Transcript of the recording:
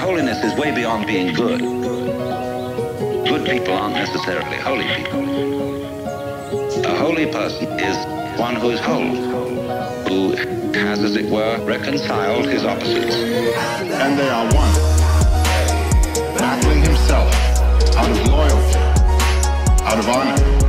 Holiness is way beyond being good. Good people aren't necessarily holy people. A holy person is one who is whole, who has, as it were, reconciled his opposites. And they are one, battling himself out of loyalty, out of honor.